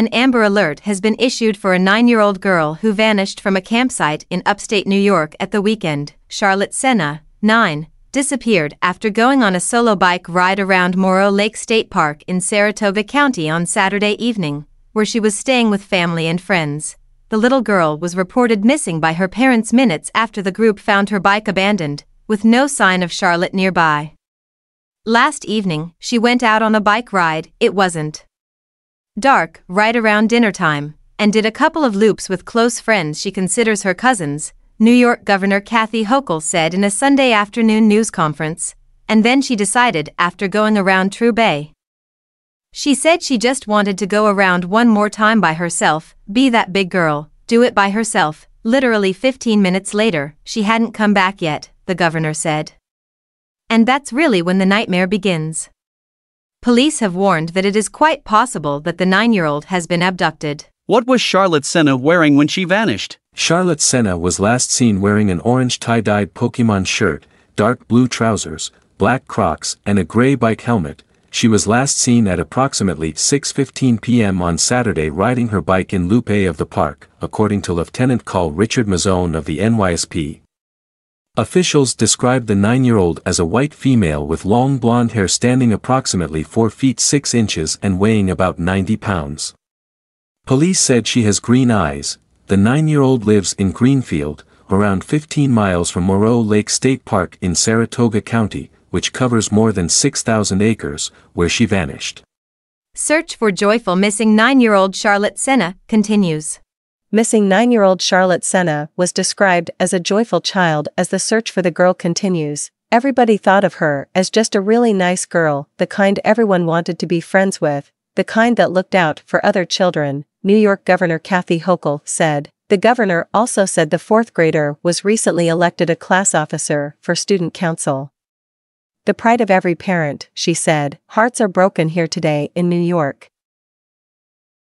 An Amber Alert has been issued for a 9-year-old girl who vanished from a campsite in upstate New York at the weekend. Charlotte Sena, 9, disappeared after going on a solo bike ride around Moreau Lake State Park in Saratoga County on Saturday evening, where she was staying with family and friends. The little girl was reported missing by her parents minutes after the group found her bike abandoned, with no sign of Charlotte nearby. Last evening, she went out on a bike ride. It wasn't dark, right around dinner time, and did a couple of loops with close friends she considers her cousins, New York Governor Kathy Hochul said in a Sunday afternoon news conference, and then she decided after going around True Bay. She said she just wanted to go around one more time by herself, be that big girl, do it by herself. Literally 15 minutes later, she hadn't come back yet, the governor said. And that's really when the nightmare begins. Police have warned that it is quite possible that the 9-year-old has been abducted. What was Charlotte Sena wearing when she vanished? Charlotte Sena was last seen wearing an orange tie-dyed Pokemon shirt, dark blue trousers, black Crocs, and a gray bike helmet. She was last seen at approximately 6:15 p.m. on Saturday riding her bike in Loop A of the park, according to Lieutenant Col Richard Mazzone of the NYSP. Officials described the 9-year-old as a white female with long blonde hair standing approximately 4 feet 6 inches and weighing about 90 pounds. Police said she has green eyes. The 9-year-old lives in Greenfield, around 15 miles from Moreau Lake State Park in Saratoga County, which covers more than 6,000 acres, where she vanished. Search for joyful missing 9-year-old Charlotte Sena continues. Missing 9-year-old Charlotte Sena was described as a joyful child as the search for the girl continues. Everybody thought of her as just a really nice girl, the kind everyone wanted to be friends with, the kind that looked out for other children, New York Governor Kathy Hochul said. The governor also said the 4th grader was recently elected a class officer for student council. The pride of every parent, she said. Hearts are broken here today in New York.